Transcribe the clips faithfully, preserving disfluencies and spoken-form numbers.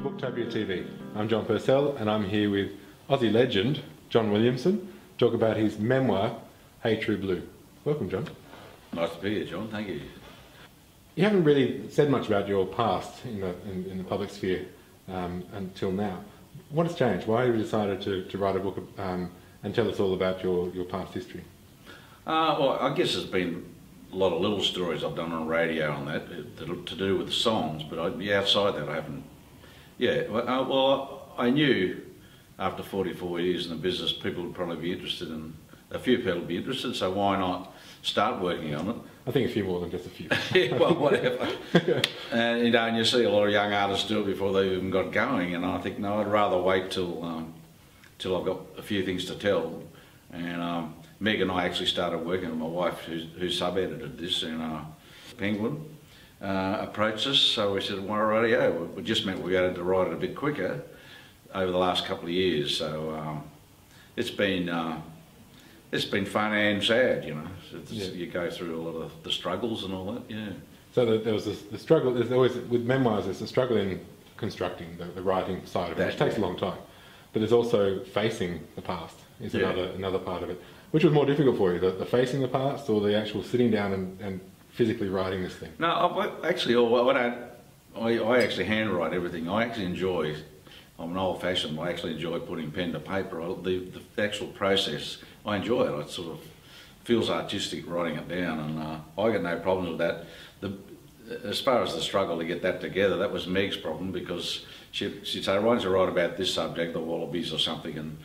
Welcome to Booktopia T V. I'm John Purcell and I'm here with Aussie legend John Williamson to talk about his memoir, Hey True Blue. Welcome, John. Nice to be here, John. Thank you. You haven't really said much about your past in the, in, in the public sphere um, until now. What has changed? Why have you decided to, to write a book um, and tell us all about your, your past history? Uh, well, I guess there's been a lot of little stories I've done on radio on that, to do with songs, but I'd be outside that. I haven't Yeah, well, I knew after forty-four years in the business people would probably be interested in, a few people would be interested, so why not start working on it? I think a few more than just a few. Yeah, well, whatever. And, you know, and you see a lot of young artists do it before they even got going, and I think, no, I'd rather wait till, um, till I've got a few things to tell. And um, Meg and I actually started working with my wife, who, who sub-edited this in uh, Penguin. Uh, approached us, so we said, well, radio, we just meant we had to write it a bit quicker over the last couple of years, so um, it's been uh, it's been fun and sad, you know. It's, yeah. You go through a lot of the struggles and all that, yeah. So the, there was this, the struggle, there's always, with memoirs, there's the struggle in constructing the, the writing side of it, that, which takes yeah. a long time, but there's also facing the past is yeah. another another part of it. Which was more difficult for you, the, the facing the past or the actual sitting down and, and physically writing this thing? No, I, actually, I don't. I, I actually handwrite everything. I actually enjoy. I'm an old-fashioned. I actually enjoy putting pen to paper. I, the, the actual process, I enjoy it. It sort of feels artistic writing it down, and uh, I got no problems with that. The, as far as the struggle to get that together, that was Meg's problem because she, she'd say, "Why don't you write about this subject, the wallabies or something?" and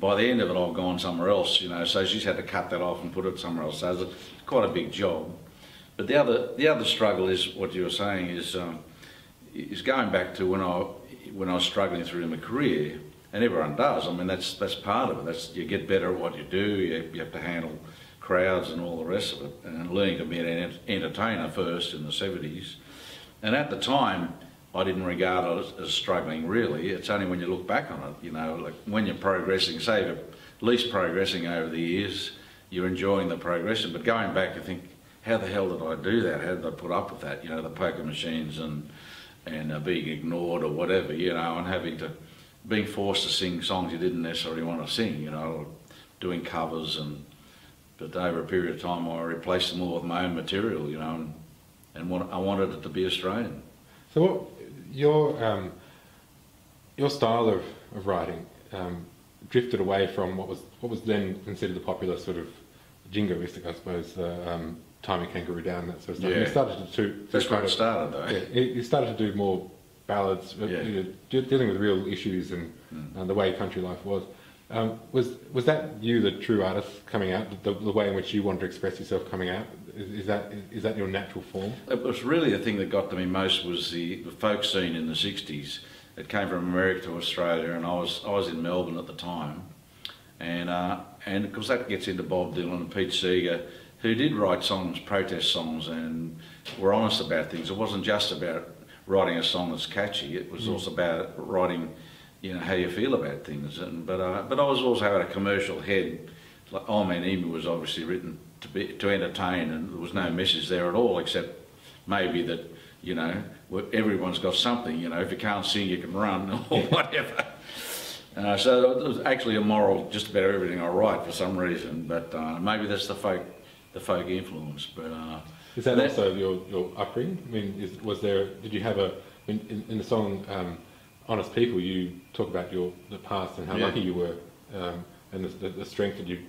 by the end of it, I've gone somewhere else, you know. So she's had to cut that off and put it somewhere else. So it's quite a big job. But the other the other struggle is what you were saying is um, is going back to when I when I was struggling through my career, and everyone does. I mean that's that's part of it. That's you get better at what you do. You, you have to handle crowds and all the rest of it, and learning to be an entertainer first in the seventies. And at the time, I didn't regard it as struggling really. It's only when you look back on it, you know, like when you're progressing, say you're at least progressing over the years, you're enjoying the progression. But going back, you think, how the hell did I do that? How did I put up with that? You know, the poker machines and and uh, being ignored or whatever, you know, and having to, being forced to sing songs you didn't necessarily want to sing, you know, doing covers and, but over a period of time I replaced them all with my own material, you know, and, and what, I wanted it to be Australian. So what, your, um, your style of, of writing um, drifted away from what was, what was then considered the popular sort of jingoistic, I suppose, uh, um, Timing Kangaroo Down, that sort of stuff. Yeah. You started to, to That's where it started, though. Yeah, you started to do more ballads, yeah. you know, dealing with real issues and, mm. and the way country life was. Um, was was that you, the true artist, coming out? The, the way in which you wanted to express yourself coming out? Is, is that is that your natural form? It was really the thing that got to me most was the, the folk scene in the sixties. It came from America to Australia, and I was I was in Melbourne at the time, and uh, and of course that gets into Bob Dylan and Pete Seeger, who did write songs, protest songs, and were honest about things. It wasn't just about writing a song that's catchy. It was mm. also about writing, you know, how you feel about things. And but uh, but I was also had a commercial head. Like Old Man Emu was obviously written to be to entertain, and there was no message there at all, except maybe that, you know, everyone's got something. You know, if you can't sing, you can run or whatever. Uh, so it was actually a moral just about everything I write for some reason. But uh, maybe that's the folk. The folk influence, but uh, is that, that also your, your upbringing? I mean, is, was there? Did you have a in, in, in the song um, "Honest People"? You talk about your the past and how yeah. lucky you were, um, and the, the strength that you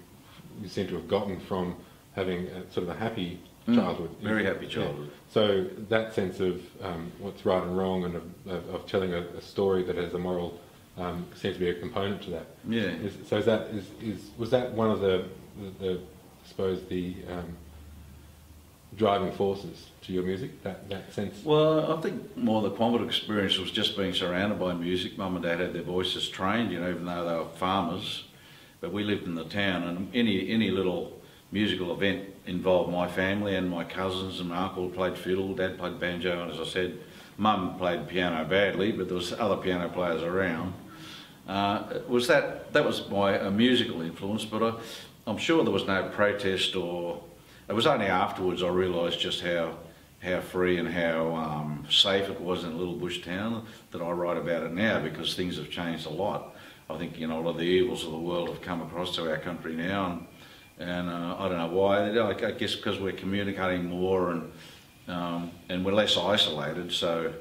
you seem to have gotten from having a, sort of a happy childhood. Mm, very happy childhood. Yeah. So that sense of um, what's right and wrong, and of, of, of telling a, a story that has a moral, um, seems to be a component to that. Yeah. Is, so is that is, is was that one of the the, the I suppose the um, driving forces to your music, that, that sense? Well, I think more the Quambat experience was just being surrounded by music. Mum and Dad had their voices trained, you know, even though they were farmers, but we lived in the town, and any any little musical event involved my family and my cousins, and my uncle played fiddle, Dad played banjo, and as I said, Mum played piano badly, but there was other piano players around. Uh, was that, that was my uh, musical influence, but I, I'm sure there was no protest or, it was only afterwards I realised just how how free and how um, safe it was in Little Bush Town that I write about it now, because things have changed a lot. I think, you know, a lot of the evils of the world have come across to our country now, and, and uh, I don't know why. I guess because we're communicating more and um, and we're less isolated, so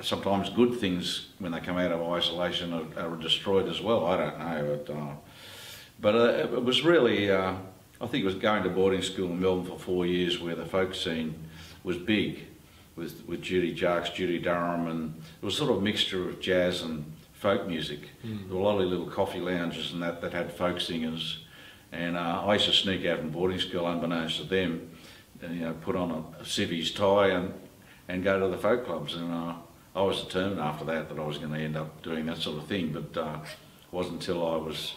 sometimes good things, when they come out of isolation, are, are destroyed as well. I don't know. But, uh, but uh, it was really, uh, I think it was going to boarding school in Melbourne for four years where the folk scene was big, with, with Judy Jarks, Judy Durham, and it was sort of a mixture of jazz and folk music. Mm. There were a lot of little coffee lounges and that that had folk singers, and uh, I used to sneak out from boarding school unbeknownst to them, and, you know, put on a, a civvy's tie and and go to the folk clubs, and uh, I was determined after that that I was going to end up doing that sort of thing. But uh, it wasn't until I was,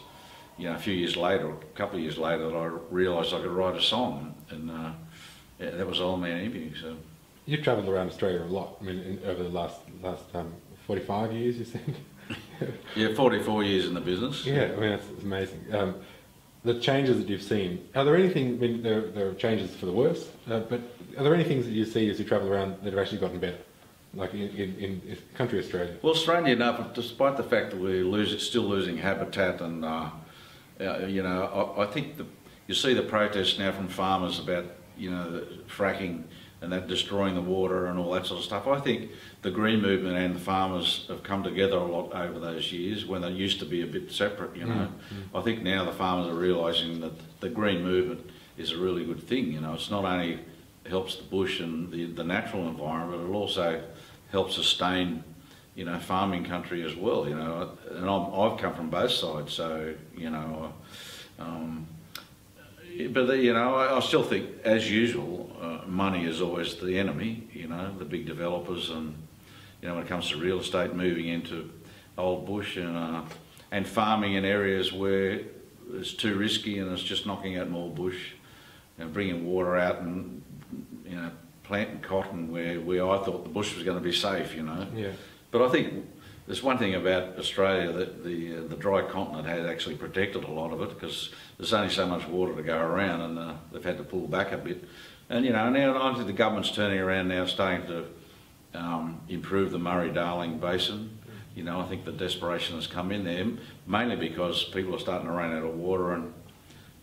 you know, a few years later, a couple of years later, that I realised I could write a song, and uh, yeah, that was Old Man Emu. So you've travelled around Australia a lot. I mean, in, over the last last um, forty-five years, you said. Yeah, forty-four years in the business. Yeah, I mean, that's amazing. Um, the changes that you've seen, are there anything, I mean, there, there are changes for the worse, uh, but are there any things that you see as you travel around that have actually gotten better, like in, in, in country Australia? Well, strangely enough, despite the fact that we're losing, still losing habitat, and, uh, uh, you know, I, I think the, you see the protests now from farmers about, you know, the fracking and that destroying the water and all that sort of stuff. I think the green movement and the farmers have come together a lot over those years when they used to be a bit separate, you know. Mm-hmm. I think now the farmers are realising that the green movement is a really good thing, you know. It's not only helps the bush and the, the natural environment, but it also helps sustain, you know, farming country as well, you know. And I'm, I've come from both sides, so, you know, um, but, you know, I, I still think, as usual, uh, money is always the enemy, you know, the big developers, and, you know, when it comes to real estate, moving into old bush and, uh, and farming in areas where it's too risky, and it's just knocking out more bush and bringing water out, and, you know, planting cotton where, where I thought the bush was going to be safe, you know. Yeah. But I think there's one thing about Australia that the uh, the dry continent has actually protected a lot of it, because there's only so much water to go around, and uh, they've had to pull back a bit. And, you know, now I think the government's turning around now, starting to um, improve the Murray-Darling Basin. You know, I think the desperation has come in there, mainly because people are starting to run out of water, and,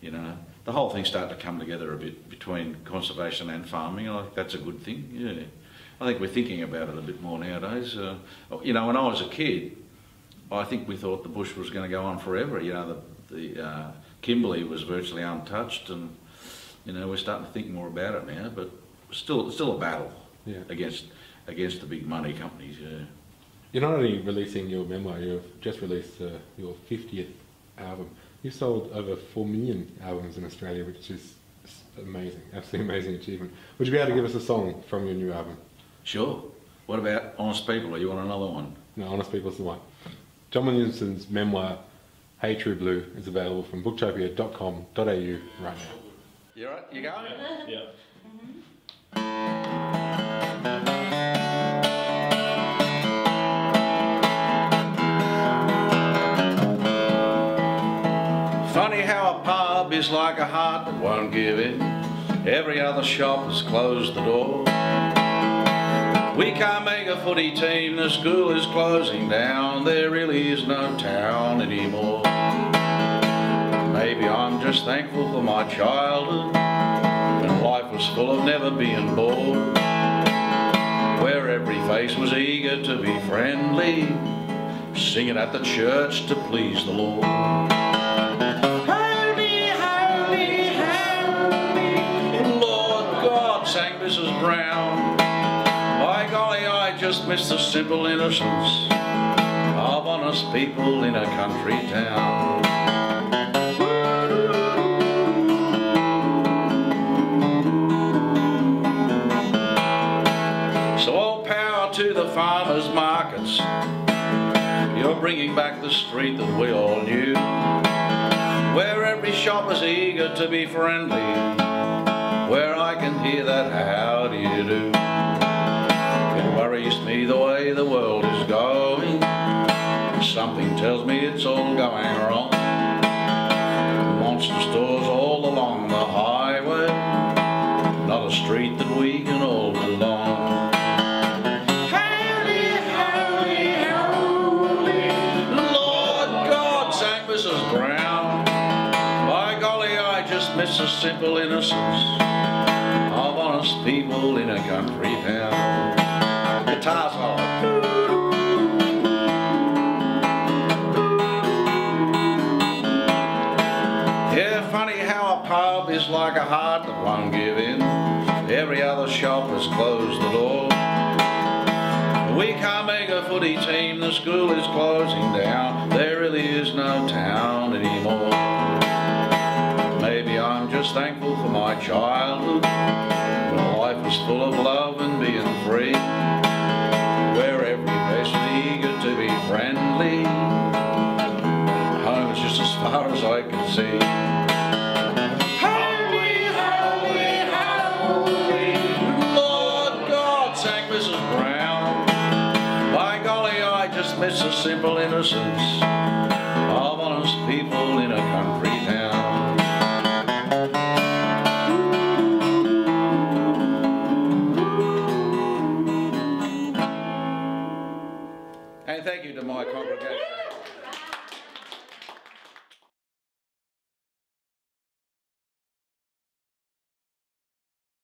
you know, the whole thing's starting to come together a bit between conservation and farming. I think that's a good thing, yeah. I think we're thinking about it a bit more nowadays. Uh, you know, when I was a kid, I think we thought the bush was going to go on forever. You know, the, the uh, Kimberley was virtually untouched, and, you know, we're starting to think more about it now. But still, still a battle, yeah, against against the big money companies. Yeah. You're not only releasing your memoir; you've just released uh, your fiftieth album. You've sold over four million albums in Australia, which is amazing, absolutely amazing achievement. Would you be able to give us a song from your new album? Sure. What about Honest People? Or you want another one? No, Honest People's the one. John Williamson's memoir, Hey True Blue, is available from booktopia dot com dot A U right now. You all right? You going? Yeah. Yeah. Mm-hmm. Funny how a pub is like a heart that won't give in. Every other shop has closed the door. We can't make a footy team, the school is closing down, there really is no town anymore. Maybe I'm just thankful for my childhood, when life was full of never being bored, where every face was eager to be friendly, singing at the church to please the Lord. Just miss the simple innocence of honest people in a country town. So all power to the farmers' markets. You're bringing back the street that we all knew, where every shop is eager to be friendly, where I can hear that how do you do. Worries me the way the world is going. Something tells me it's all going wrong. Monster stores all along the highway. Not a street that we can all It's the simple innocence of honest people in a country town. Guitars are. Yeah, funny how a pub is like a heart that won't give in. Every other shop has closed the door. We can't make a footy team, the school is closing down. There really is no town anymore. Maybe I'm just thankful for my childhood. My life was full of love and being free, where every person eager to be friendly. Home is just as far as I can see. It's the simple innocence of honest people in a country.